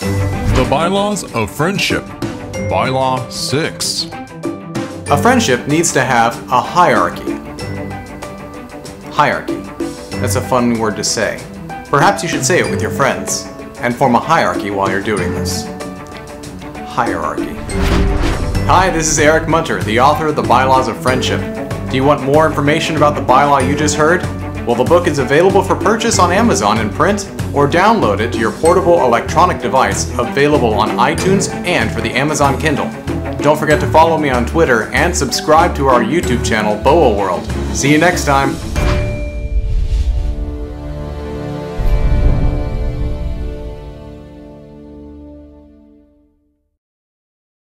The Bylaws of Friendship, Bylaw 6. A friendship needs to have a hierarchy. Hierarchy. That's a fun word to say. Perhaps you should say it with your friends and form a hierarchy while you're doing this. Hierarchy. Hi, this is Eric Munter, the author of The Bylaws of Friendship. Do you want more information about the bylaw you just heard? Well, the book is available for purchase on Amazon in print, or download it to your portable electronic device, available on iTunes and for the Amazon Kindle. Don't forget to follow me on Twitter and subscribe to our YouTube channel, BOWA World. See you next time!